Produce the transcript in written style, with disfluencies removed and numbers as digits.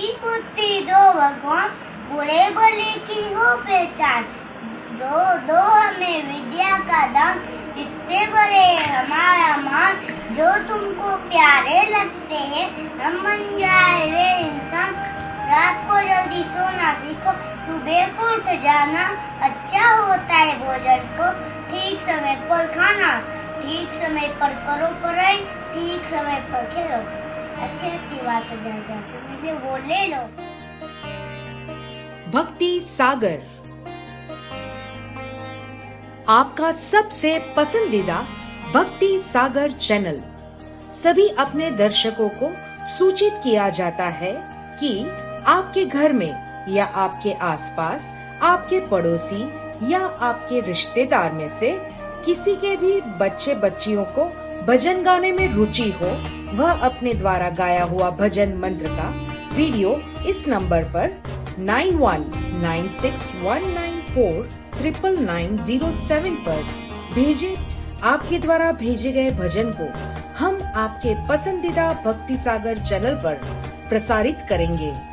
धरती पुत्री दो भगवान, बुरे भले की हो पहचान। दो दो हमें विद्या का दान, इससे बड़े हमारा मान। जो तुमको प्यारे लगते हैं हम बन जाए वे इंसान। रात को जल्दी सोना सीखो, सुबह को उठ जाना। अच्छा होता है भोजन को ठीक समय पर खाना। ठीक समय पर करो पढ़ाई, ठीक समय पर खेलो। अच्छी अच्छी बातें जानते वो ले लो। भक्ति सागर आपका सबसे पसंदीदा भक्ति सागर चैनल। सभी अपने दर्शकों को सूचित किया जाता है कि आपके घर में या आपके आसपास, आपके पड़ोसी या आपके रिश्तेदार में से किसी के भी बच्चे बच्चियों को भजन गाने में रुचि हो, वह अपने द्वारा गाया हुआ भजन मंत्र का वीडियो इस नंबर पर 919619439907 पर भेजे। आपके द्वारा भेजे गए भजन को हम आपके पसंदीदा भक्ति सागर चैनल पर प्रसारित करेंगे।